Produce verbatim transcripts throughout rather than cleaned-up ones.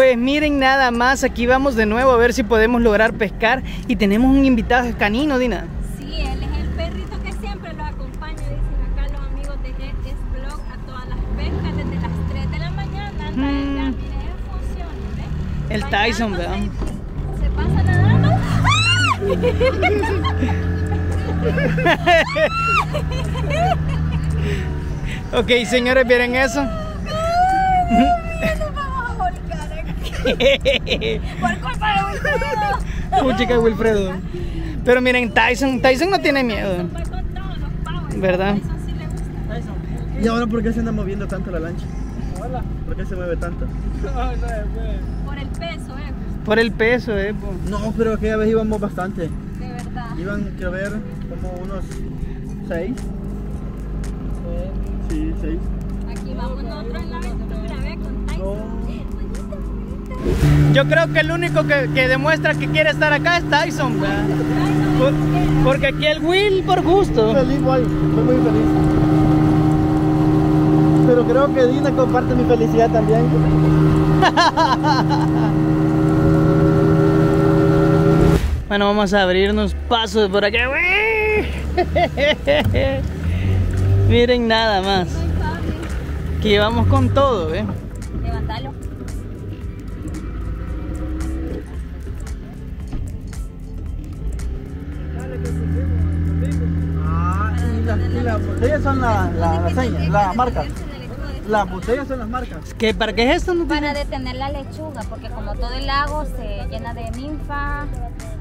Pues miren nada más, aquí vamos de nuevo a ver si podemos lograr pescar. Y tenemos un invitado canino, Dina. Sí, él es el perrito que siempre los acompaña. Dicen acá los amigos de Esblock a todas las pescas desde las tres de la mañana. Anda mm. allá, miren, en función, ¿eh? El Tyson, ¿verdad? Se, se pasa nadando. Ok, señores, ¿vieron eso? Por culpa de Wilfredo. Puchica, Wilfredo. Pero miren, Tyson, Tyson no tiene miedo, ¿verdad? ¿Y ahora por qué se anda moviendo tanto la lancha? ¿Por qué se mueve tanto? Por el peso, eh. Por el peso, eh. No, pero aquella vez íbamos bastante. De verdad. Iban, quiero ver, como unos seis. Sí, seis. Aquí vamos nosotros en la aventura, ve, con Tyson. Yo creo que el único que, que demuestra que quiere estar acá es Tyson, por, porque aquí el Will por gusto. Estoy feliz, guay. Estoy muy feliz. Pero creo que Dina comparte mi felicidad también. Bueno, vamos a abrirnos pasos por acá. Miren nada más. Que vamos con todo, ¿eh? Levantalo. Las botellas son las la, la señas, las marcas. Las botellas son las marcas. ¿Qué, ¿Para qué es esto? No para detener la lechuga, porque como todo el lago se llena de ninfa,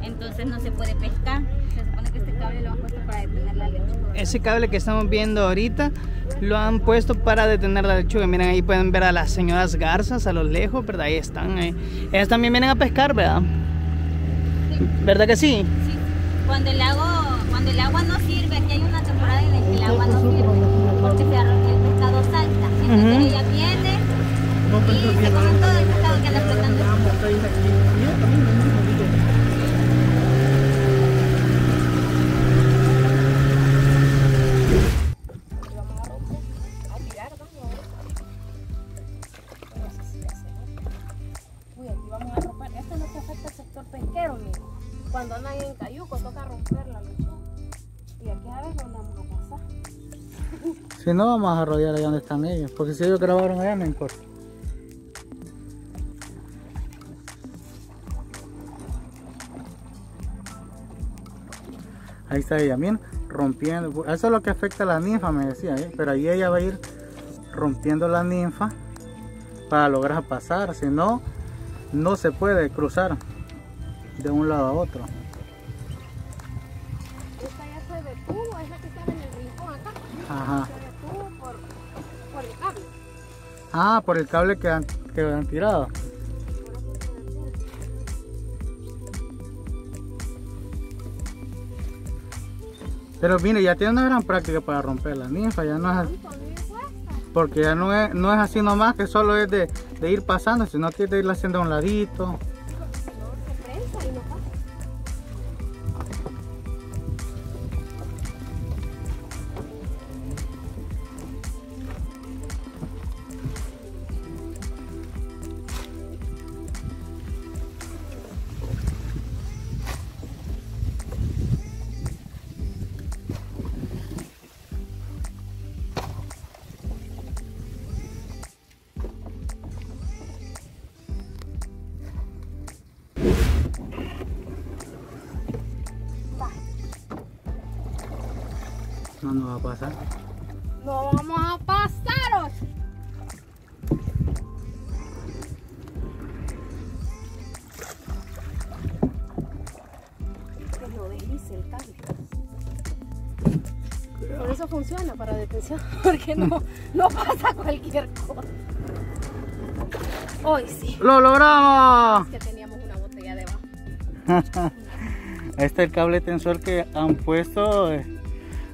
entonces no se puede pescar. Se supone que este cable lo han puesto para detener la lechuga. Ese cable que estamos viendo ahorita lo han puesto para detener la lechuga. Miren, ahí pueden ver a las señoras garzas a lo lejos, ¿verdad? Ahí están. Eh. Ellas también vienen a pescar, ¿verdad? Sí. ¿Verdad que sí? Sí. Cuando el lago, cuando el agua no sirve, aquí hay una temporada en la que el agua no sirve, porque se arroja el pescado salta. Entonces uh-huh. ella viene y se come todo el pescado que anda flotando. Si no, vamos a rodear allá donde están ellos, porque si ellos grabaron allá, no importa. Ahí está ella, miren, rompiendo. Eso es lo que afecta a la ninfa, me decía, ¿eh? Pero ahí ella va a ir rompiendo la ninfa para lograr pasar. Si no, no se puede cruzar de un lado a otro. Esta ya se detuvo, es la que está en el rincón acá. Ajá. Ah, por el cable que han, que han tirado. Pero mire, ya tiene una gran práctica para romper la ninfa, ya no es, porque ya no es, no es así nomás que solo es de, de ir pasando, sino que es de irla haciendo a un ladito. No nos va a pasar. No vamos a pasaros. Que lo deslice el cable. Cuidado. Por eso funciona para detención, porque no, no pasa cualquier cosa. Hoy sí. ¡Lo logramos! Es que teníamos una botella debajo. Este es el cable tensor que han puesto. Eh.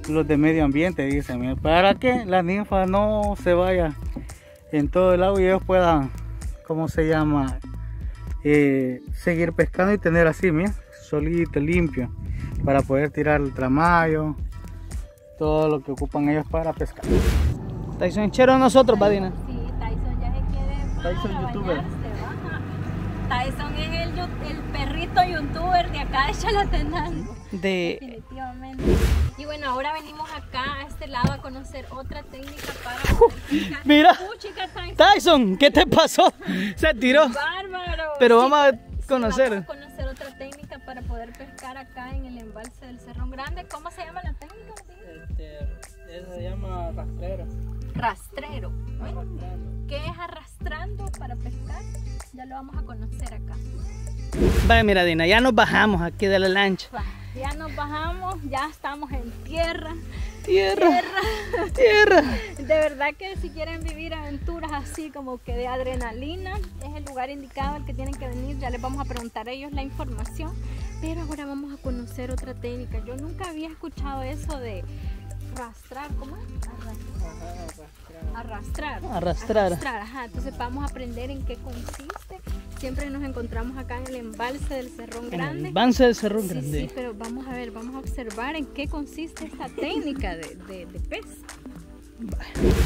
Los de medio ambiente dicen, para que la ninfa no se vaya en todo el agua y ellos puedan, ¿cómo se llama? Eh, seguir pescando y tener así, mira, solito, limpio, para poder tirar el tramayo, todo lo que ocupan ellos para pescar. Tyson chero nosotros, Badina. Sí, Tyson ya se quiere. Tyson youtuber. Bañarse, Tyson es el, el perrito youtuber de acá de Chalate. De... Definitivamente. Y bueno, ahora venimos acá a este lado a conocer otra técnica para... Uh, técnica. Mira, uh, chica, Tyson. Tyson, ¿qué te pasó? Se tiró. Bárbaro. Pero vamos a conocer. Vamos a conocer otra técnica para poder pescar acá en el embalse del Cerrón Grande. ¿Cómo se llama la técnica? Este, eso se llama rastrero. Rastrero. Bueno, arrastrando. ¿Qué es arrastrando para pescar? Ya lo vamos a conocer acá. Vaya, mira, Dina, ya nos bajamos aquí de la lancha. Va. Ya nos bajamos, ya estamos en tierra. Tierra, tierra, tierra. De verdad que si quieren vivir aventuras así como que de adrenalina, es el lugar indicado al que tienen que venir. Ya les vamos a preguntar a ellos la información, pero ahora vamos a conocer otra técnica. Yo nunca había escuchado eso de arrastrar, ¿cómo es? Arrastrar. Arrastrar. Arrastrar. Arrastrar, ajá. Entonces vamos a aprender en qué consiste. Siempre nos encontramos acá en el embalse del Cerrón Grande. El embalse del Cerrón sí, Grande. Sí, pero vamos a ver, vamos a observar en qué consiste esta técnica de, de, de pez.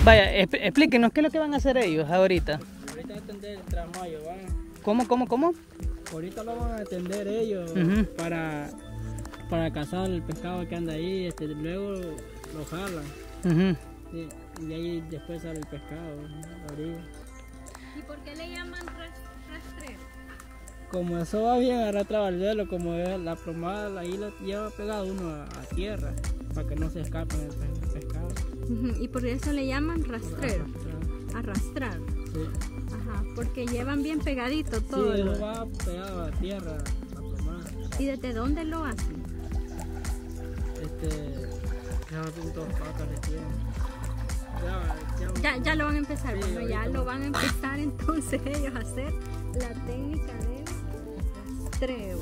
Vaya, explíquenos qué es lo que van a hacer ellos ahorita. Ahorita van a tender el tramayo, ¿van? ¿Cómo, cómo, cómo? Ahorita lo van a tender ellos, uh-huh, para, para cazar el pescado que anda ahí, este, luego lo jalan. Uh-huh. Sí, y ahí después sale el pescado, ¿no? Arriba. ¿Y por qué le llaman rastrero? Como eso va bien arrastrado al velo, como es la plomada, ahí lo lleva pegado uno a, a tierra para que no se escape el, el pescado. Uh-huh. Y por eso le llaman rastrero. Arrastrar. Arrastrar. Sí. Ajá, porque llevan bien pegadito todo. Sí, lo va pegado a tierra, la plomada. ¿Y desde dónde lo hacen? Este. No, Ya, ya lo van a empezar, sí, bueno, ya lo van a empezar entonces ellos a hacer la técnica del rastreo.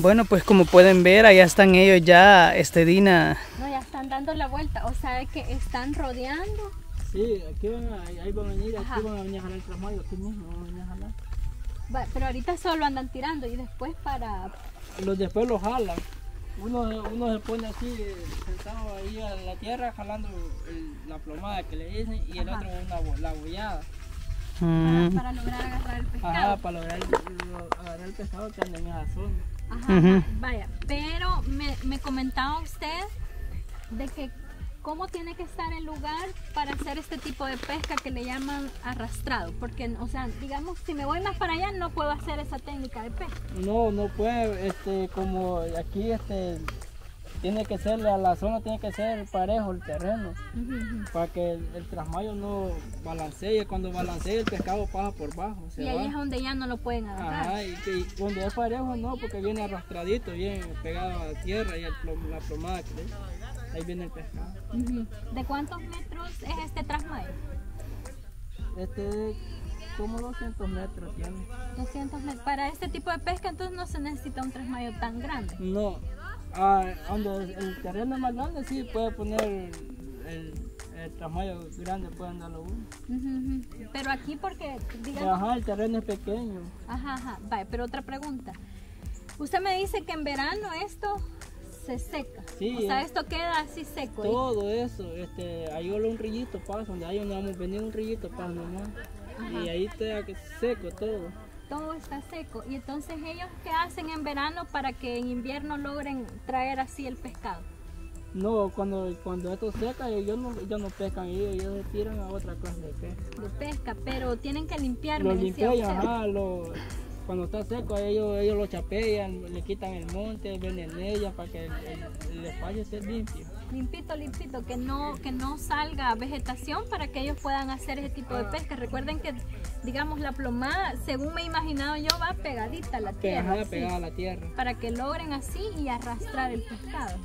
Bueno, pues como pueden ver, allá están ellos ya, este, Dina. No, ya están dando la vuelta, o sea que están rodeando. Sí, aquí van a, ahí van a venir, aquí van a venir a jalar el trasmayo, aquí mismo van a venir a jalar. Va, pero ahorita solo andan tirando y después para... Los después los jalan. Uno, uno se pone así, sentado ahí a la tierra, jalando el, la plomada que le dicen, y el ajá, otro una, la bollada. Para, para lograr agarrar el pescado. Ajá, para lograr agarrar el pescado que anda en esa zona. Ajá, uh-huh, vaya, pero me, me comentaba usted de que cómo tiene que estar el lugar para hacer este tipo de pesca que le llaman arrastrado, porque, o sea, digamos, si me voy más para allá no puedo hacer esa técnica de pesca. No, no puede, este, como aquí, este, tiene que ser, la, la zona tiene que ser parejo el terreno, uh-huh, para que el, el trasmayo no balancee, cuando balancee el pescado pasa por bajo. Se y ahí va, es donde ya no lo pueden agarrar. Ajá, y, y cuando es parejo no, porque viene arrastradito, bien pegado a la tierra y el, la plomada, ¿sí? Ahí viene el pescado. Uh-huh. ¿De cuántos metros es este trasmayo? Este... como doscientos metros tiene. doscientos metros. Para este tipo de pesca entonces no se necesita un trasmayo tan grande. No. Ah, cuando el terreno es más grande, sí, puede poner el, el, el trasmayo grande, puede andarlo uno. Uh -huh, uh -huh. Pero aquí porque, digamos... Ajá, el terreno es pequeño. Ajá, ajá. Vale, pero otra pregunta. Usted me dice que en verano esto se seca. Sí. O sea, es, esto queda así seco. Todo ¿eh? eso. Este, hay un rillito, pasa, donde hay donde vamos a venir un rillito, pasa, nomás. Y ahí está seco todo. Todo está seco. ¿Y entonces ellos qué hacen en verano para que en invierno logren traer así el pescado? No, cuando, cuando esto seca, ellos no, ellos no pescan, ellos, ellos se tiran a otra clase de pesca. De pesca, pero tienen que limpiar. Lo limpian, ajá, lo, cuando está seco, ellos, ellos lo chapean, le quitan el monte, venden ellas para que el, el, el espacio esté limpio. Limpito, limpito, que no, que no salga vegetación para que ellos puedan hacer ese tipo de pesca. Recuerden que, digamos, la plomada, según me he imaginado yo, va pegadita a la tierra. Pegada, pegada a la tierra. Para que logren así y arrastrar el pescado.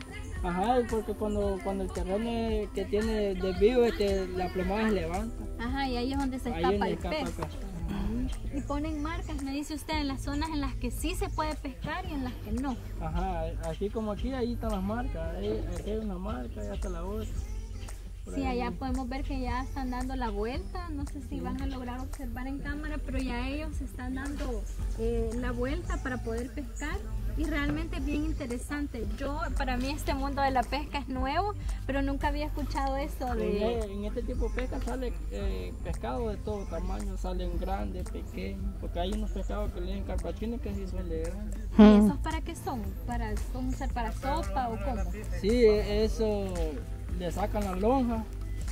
Ajá, porque cuando, cuando el terreno que tiene desvío, este, la plomada se levanta. Ajá, y ahí es donde se escapa el pez. Y ponen marcas, me dice usted, en las zonas en las que sí se puede pescar y en las que no. Ajá, así como aquí, ahí están las marcas. Ahí, aquí hay una marca, allá está la otra. Sí, ahí. Allá podemos ver que ya están dando la vuelta. No sé si van a lograr observar en cámara, pero ya ellos están dando eh, la vuelta para poder pescar. Y realmente es bien interesante. Yo, para mí este mundo de la pesca es nuevo, pero nunca había escuchado esto de... En, en este tipo de pesca sale eh, pescado de todo tamaño, salen grandes, pequeños, porque hay unos pescados que le den carpachines que sí son de grandes. ¿Y esos para qué son? ¿Para, para sopa o cómo? Sí, eso le sacan la lonja,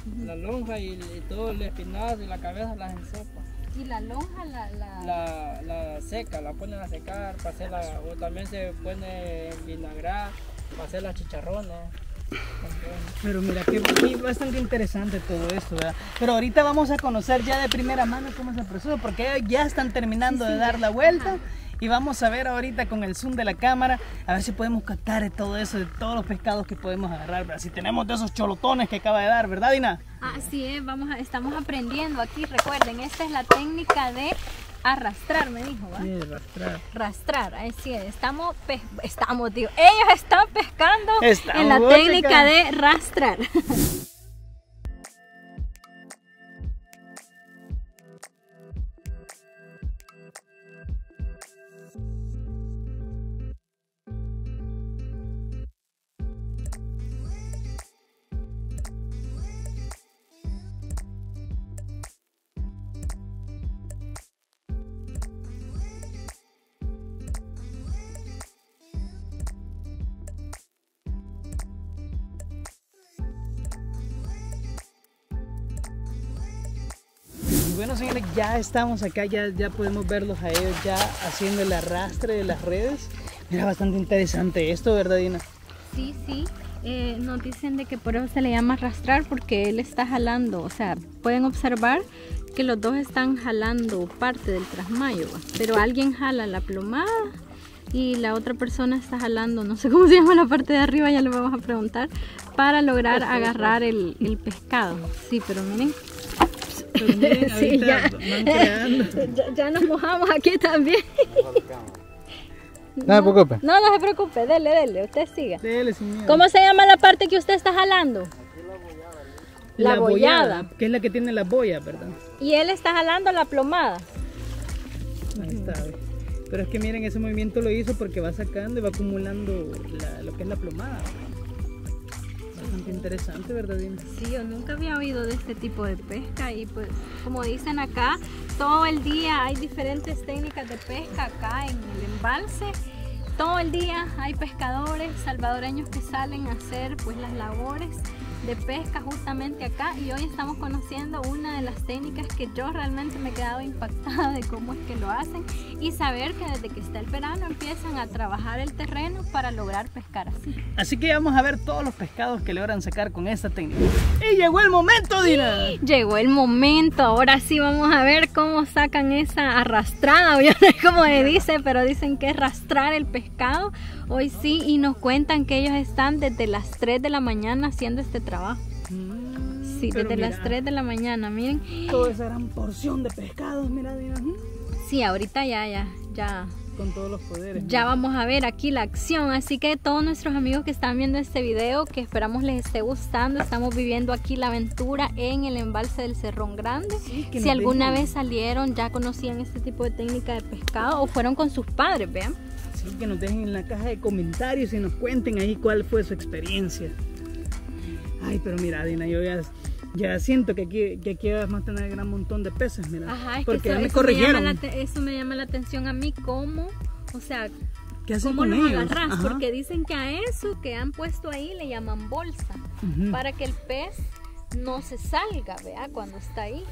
uh-huh. la lonja y, y todo el espinazo y la cabeza las ensopan. Y la lonja la, la... la la seca, la ponen a secar para hacer la, o también se pone en vinagrar para hacer las chicharrones. Pero mira que bastante interesante todo esto, ¿verdad? Pero ahorita vamos a conocer ya de primera mano cómo es el proceso, porque ya están terminando sí, de sí. dar la vuelta. Ajá. Y vamos a ver ahorita con el zoom de la cámara, a ver si podemos captar todo eso, de todos los pescados que podemos agarrar, ¿verdad? Si tenemos de esos cholotones que acaba de dar, ¿verdad, Dina? Así es, vamos a, estamos aprendiendo aquí, recuerden, esta es la técnica de arrastrar, me dijo, ¿va? Sí, arrastrar. Arrastrar, así es, estamos, estamos, tío, ellos están pescando estamos en la técnica de arrastrar. Bueno, señores, ya estamos acá, ya, ya podemos verlos a ellos ya haciendo el arrastre de las redes. Era bastante interesante esto, ¿verdad, Dina? Sí, sí. Eh, nos dicen de que por eso se le llama arrastrar, porque él está jalando. O sea, pueden observar que los dos están jalando parte del trasmayo, pero alguien jala la plomada y la otra persona está jalando, no sé cómo se llama la parte de arriba, ya le vamos a preguntar, para lograr sí, agarrar el, el pescado. Sí, pero miren. También, sí, ya, ya, ya nos mojamos aquí también. No, no se preocupe. No, no se preocupe, dele, dele, usted siga. Dele, señora. ¿Cómo se llama la parte que usted está jalando? Aquí la bollada. La, la bollada. bollada. Que es la que tiene las boyas, ¿verdad? Y él está jalando la plomada. Ahí está. Pero es que miren, ese movimiento lo hizo porque va sacando y va acumulando la, lo que es la plomada, ¿verdad? Interesante, ¿verdad, Dina? Sí, yo nunca había oído de este tipo de pesca y pues como dicen acá, todo el día hay diferentes técnicas de pesca acá en el embalse. Todo el día hay pescadores salvadoreños que salen a hacer pues las labores de pesca justamente acá, y hoy estamos conociendo una de las técnicas que yo realmente me he quedado impactada de cómo es que lo hacen, y saber que desde que está el verano empiezan a trabajar el terreno para lograr pescar así. Así que vamos a ver todos los pescados que logran sacar con esta técnica. ¡Y llegó el momento, Dina! Sí, llegó el momento, ahora sí vamos a ver cómo sacan esa arrastrada, yo no sé cómo se dice, pero dicen que es arrastrar el pescado. Hoy sí, y nos cuentan que ellos están desde las tres de la mañana haciendo este trabajo. Mm, sí, desde mira, las tres de la mañana, miren. Toda esa gran porción de pescados, mira, mira. Sí, ahorita ya, ya, ya. Con todos los poderes. Ya mira. Vamos a ver aquí la acción, así que todos nuestros amigos que están viendo este video, que esperamos les esté gustando, estamos viviendo aquí la aventura en el embalse del Cerrón Grande. Sí, si alguna vez salieron, ya conocían este tipo de técnica de pescado o fueron con sus padres, vean. Sí, que nos dejen en la caja de comentarios y nos cuenten ahí cuál fue su experiencia. Ay, pero mira, Dina, yo ya, ya siento que aquí, que aquí vas a tener un gran montón de peces, mira. Ajá, es porque que eso, ya me eso corrigieron. Me llama la, eso me llama la atención a mí, cómo, o sea, ¿Qué hacen con ellos? ¿Cómo los agarras? Ajá. Porque dicen que a eso que han puesto ahí le llaman bolsa, uh-huh, para que el pez no se salga, ¿vea? Cuando está ahí.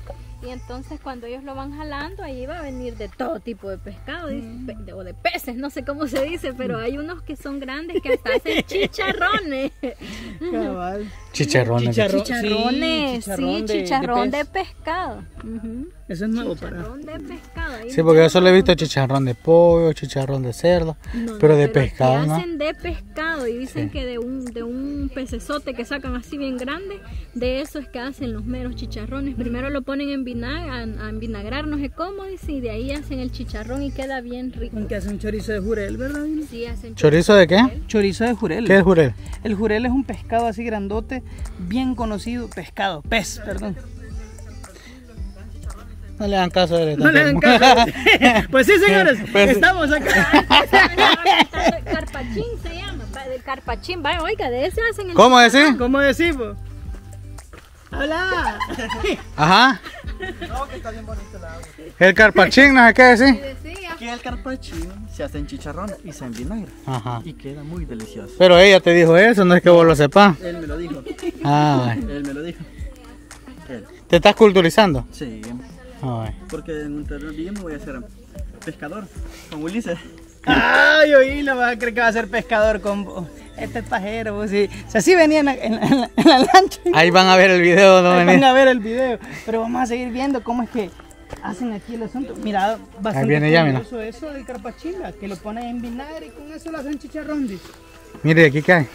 Y entonces cuando ellos lo van jalando, ahí va a venir de todo tipo de pescado, mm, dice, o de peces, no sé cómo se dice, pero hay unos que son grandes que hasta hacen chicharrones. Cabal. Chicharrones. Chicharro chicharrones, sí, chicharrón, sí, de, chicharrón de, de pescado. Uh -huh. Eso es nuevo para... Chicharrón de pescado. Ahí sí, porque yo solo he visto chicharrón de pollo, chicharrón de cerdo, no, pero no, de pero pescado, ¿no? Hacen de pescado y dicen, sí, que de un, de un pecesote que sacan así bien grande, de eso es que hacen los meros chicharrones. Primero lo ponen en a envinagrar, no sé cómo dice, y de ahí hacen el chicharrón y queda bien rico. Aunque hacen chorizo de jurel, ¿verdad? Sí, hacen chorizo. ¿Chorizo de qué? Chorizo de jurel. ¿Qué es jurel? El jurel es un pescado así grandote, bien conocido, pescado, pez, perdón. No le dan caso a él. No le dan caso. Pues sí, señores, pues sí, estamos acá. Carpachín se llama, del carpachín, vaya, oiga, de ese hacen el... ¿Cómo decís? ¿Cómo decimos? Hola. Ajá. No, que está bien bonito el agua. El carpachín, no sé qué decir. Que el carpachín se hace en chicharrón y se envinagra. Ajá. Y queda muy delicioso. Pero ella te dijo eso, no es que vos lo sepas. Él me lo dijo. Ah, bueno. Él me lo dijo. Él. ¿Te estás culturizando? Sí. Oh, porque en un terreno bien voy a ser pescador con Ulises. Ay, oí, la vas a creer que va a ser pescador con vos. Este es pajero, vos sí. O sea, sí venía en la, en, la, en, la, en la lancha. Ahí van a ver el video, ¿no? Ahí van a ver el video. Pero vamos a seguir viendo cómo es que hacen aquí el asunto. Mira, bastante curioso eso del carpachila, que lo ponen en vinagre y con eso lo hacen chicharrón. Mire, aquí cae.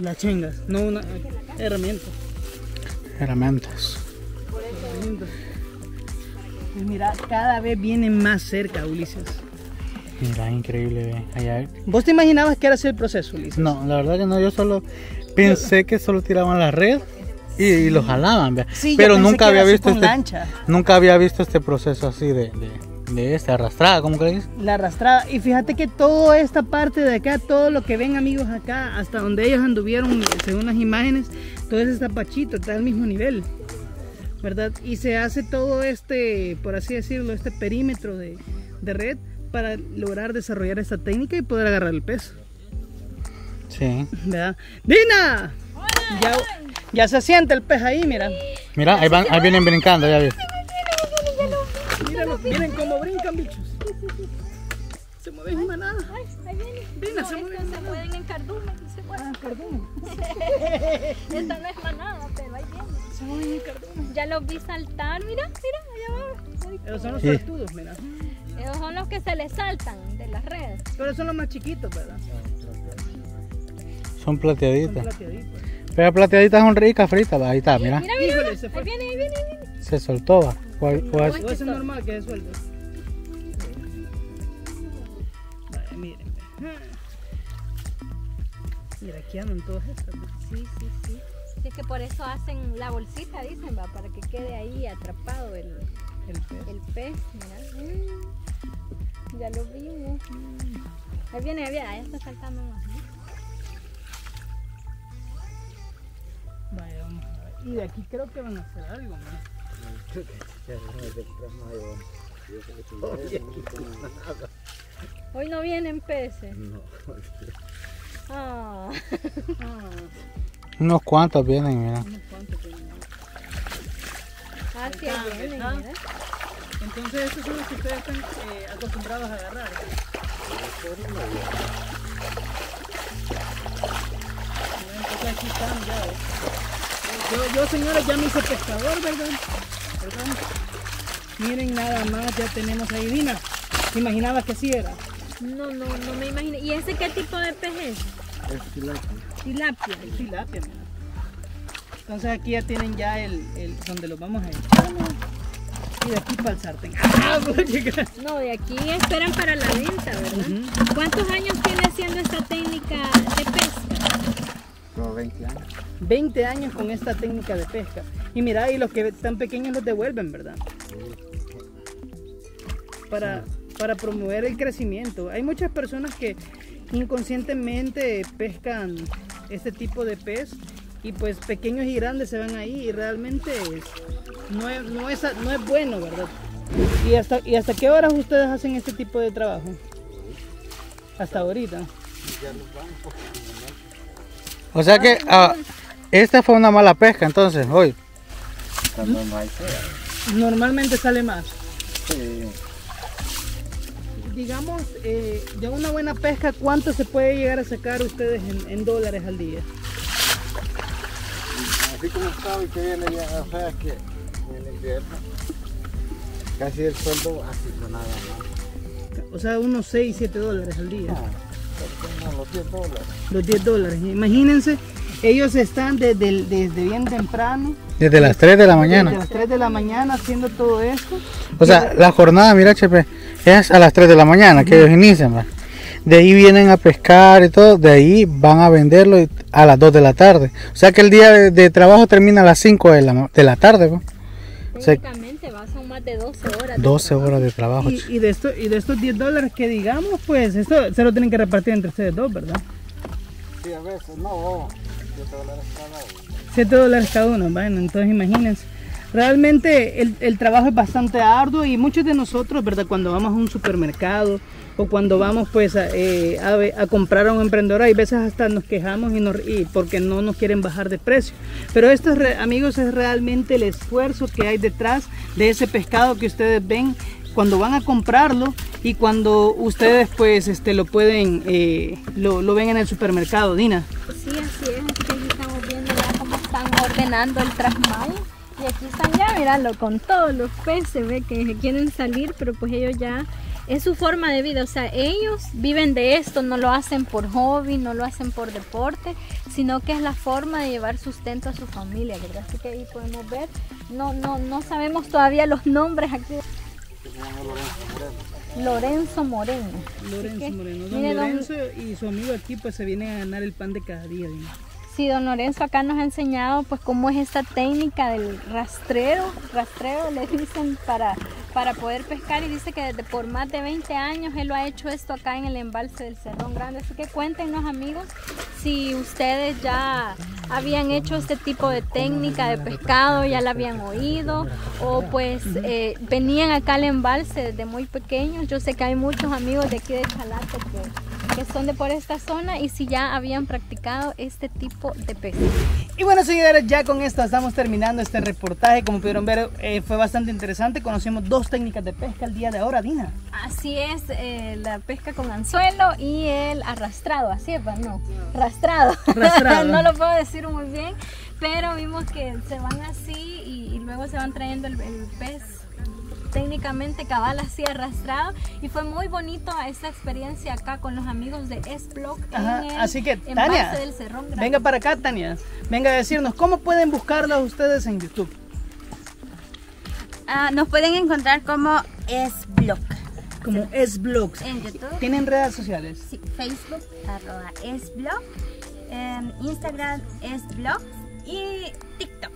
Las chingas, no una herramienta. Herramientas. Herramientas. Y mira, cada vez vienen más cerca, Ulises. Mira, increíble. Allá. ¿Vos te imaginabas que era así el proceso, Ulises? No, la verdad que no, yo solo pensé que solo tiraban la red y, y lo jalaban, sí, pero nunca había visto este, nunca había visto este proceso así de, de, de esta arrastrada, ¿cómo crees? La arrastrada, y fíjate que toda esta parte de acá, todo lo que ven amigos acá, hasta donde ellos anduvieron, según las imágenes, todo ese zapachito está al mismo nivel, ¿verdad? Y se hace todo este, por así decirlo, este perímetro de, de red, para lograr desarrollar esta técnica y poder agarrar el pez. Sí. ¿Verdad? ¡Dina! Ya, ya se siente el pez ahí, mira. Mira, ahí, van, ahí vienen brincando, ya ves. Míralos, miren cómo brincan, bichos. Se mueven en manada. Dina, se mueven. Se mueven en cardumen. Se mueven en cardumen. Esta no es manada, pero ahí vienen. Se mueven en cardumen. Ya los vi saltar, mira, mira, allá va. Esos son los saltudos, mira. Esos son los que se les saltan de las redes. Pero son los más chiquitos, ¿verdad? Son plateaditas. Son plateaditas. Pero plateaditas son ricas fritas, ahí está, mira. Mira, mira, mira. Ahí viene, ahí viene, ahí viene. Se soltó, va. O es normal que se suelte. Vale, miren. Mira, aquí andan todas estas. Sí, sí, sí. Es que por eso hacen la bolsita, dicen, va, para que quede ahí atrapado el... El pez. El pez, mira. Mm, ya lo vimos. Mm. Ahí viene, ahí viene, ahí está saltando más. Vale, vamos a ver. Y de aquí creo que van a hacer algo, ¿no? Hoy no vienen peces. No. Oh. Oh. Unos cuantos vienen, mira. Unos cuantos vienen. Así ah, es, bien, bien, entonces estos son los que ustedes están eh, acostumbrados a agarrar. Aquí están, ya, eh. yo, yo señores ya me hice pescador, ¿verdad? ¿Verdad? Miren nada más, ya tenemos ahí Dina. ¿Te imaginabas que así era? No, no, no me imaginé. ¿Y ese qué tipo de pez es? Es tilapia. Tilapia, es tilapia, mira. Entonces aquí ya tienen ya el, el donde los vamos a echar, ¿no? Y de aquí para el sartén. ¡Ah! No, de aquí esperan para la venta, ¿verdad? Uh-huh. ¿Cuántos años tiene haciendo esta técnica de pesca? Como veinte años. veinte años con esta técnica de pesca. Y mira, y los que están pequeños los devuelven, ¿verdad? Para, para promover el crecimiento. Hay muchas personas que inconscientemente pescan este tipo de pez. Y pues pequeños y grandes se van ahí y realmente es, no, es, no, es, no es bueno, ¿verdad? ¿Y hasta, ¿Y hasta qué horas ustedes hacen este tipo de trabajo? Hasta ahorita. O sea que ah, esta fue una mala pesca entonces hoy. Normalmente sale más. Sí. Digamos, eh, de una buena pesca, ¿cuánto se puede llegar a sacar ustedes en, en dólares al día? Así como está y que viene ya, o sea, que en el invierno, casi el sueldo así no nada más. O sea, unos seis, siete dólares al día. No, los diez dólares. Los diez dólares, imagínense, ellos están desde, desde bien temprano. Desde las tres de la mañana. Desde las tres de la mañana haciendo todo esto. O sea, la jornada, mira, Chepe, es a las tres de la mañana que ellos inician, ¿va? De ahí vienen a pescar y todo, de ahí van a venderlo a las dos de la tarde. O sea que el día de, de trabajo termina a las cinco de la tarde, ¿va? O sea, prácticamente va, son más de doce horas. doce horas de trabajo. Y, y, de esto, y de estos diez dólares que digamos, pues esto se lo tienen que repartir entre ustedes dos, ¿verdad? Sí, a veces, no, siete dólares cada uno. siete dólares cada uno, bueno, entonces imagínense. Realmente el, el trabajo es bastante arduo y muchos de nosotros, ¿verdad? Cuando vamos a un supermercado o cuando vamos pues a, eh, a, a comprar a un emprendedor, hay veces hasta nos quejamos y, nos, y porque no nos quieren bajar de precio. Pero esto, re, amigos, es realmente el esfuerzo que hay detrás de ese pescado que ustedes ven cuando van a comprarlo y cuando ustedes pues este, lo pueden, eh, lo, lo ven en el supermercado, Dina. Sí, así es, aquí estamos viendo ya cómo están ordenando el trasmal. Y aquí están ya, miralo, con todos los peces, se ve que quieren salir, pero pues ellos ya, es su forma de vida, o sea, ellos viven de esto, no lo hacen por hobby, no lo hacen por deporte, sino que es la forma de llevar sustento a su familia, ¿verdad? Así que ahí podemos ver, no, no, no sabemos todavía los nombres aquí. Lorenzo Moreno. Lorenzo Moreno. Don Lorenzo y su amigo aquí pues se vienen a ganar el pan de cada día, ¿no? Sí, don Lorenzo acá nos ha enseñado pues cómo es esta técnica del rastrero, rastreo le dicen para, para poder pescar, y dice que desde por más de veinte años él lo ha hecho esto acá en el embalse del Cerrón Grande. Así que cuéntenos, amigos, si ustedes ya habían hecho este tipo de técnica de pescado, ya la habían oído o pues eh, venían acá al embalse desde muy pequeños. Yo sé que hay muchos amigos de aquí de Chalate que... que son de por esta zona y si ya habían practicado este tipo de pesca. Y bueno, seguidores, ya con esto estamos terminando este reportaje. Como pudieron ver, eh, fue bastante interesante. Conocimos dos técnicas de pesca el día de ahora, Dina. Así es, eh, la pesca con anzuelo y el arrastrado. Así es, no, arrastrado. No lo puedo decir muy bien, pero vimos que se van así y, y luego se van trayendo el, el pez técnicamente cabal así arrastrado, y fue muy bonito esta experiencia acá con los amigos de Esblock. Así que Tania, del Cerrón Grande. Venga para acá, Tania, venga a decirnos cómo pueden buscarla ustedes en YouTube. Ah, nos pueden encontrar como Esblock, como sí. Esblock en YouTube. ¿Tienen redes sociales? Sí, Facebook arroba Esblock, eh, Instagram Esblock y TikTok.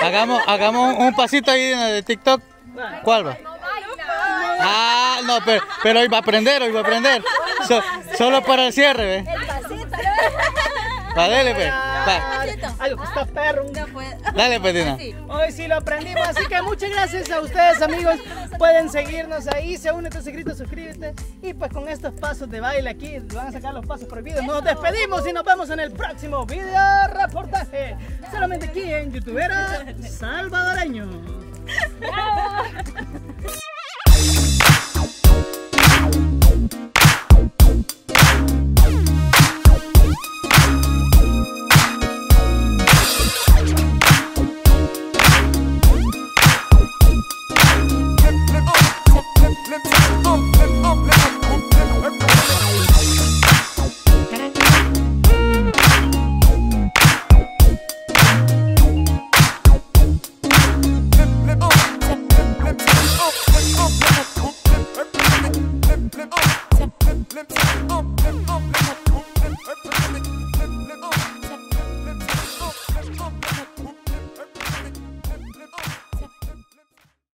Hagamos, hagamos un pasito ahí de TikTok. ¿Cuál va? Ah, no, pero, pero hoy va a aprender, hoy va a aprender. So, solo para el cierre, ¿eh? El pasito. Va, dale, pues. Algo está perro. Dale, pues, Dina. Hoy sí lo aprendimos, así que muchas gracias a ustedes, amigos. Pueden seguirnos ahí, se unen tus inscritos, suscríbete. Y pues con estos pasos de baile aquí, van a sacar los pasos prohibidos. Nos despedimos y nos vemos en el próximo video reportaje. Solamente aquí en Youtubero Salvadoreño. ¡Bravo! Let me up, let me up.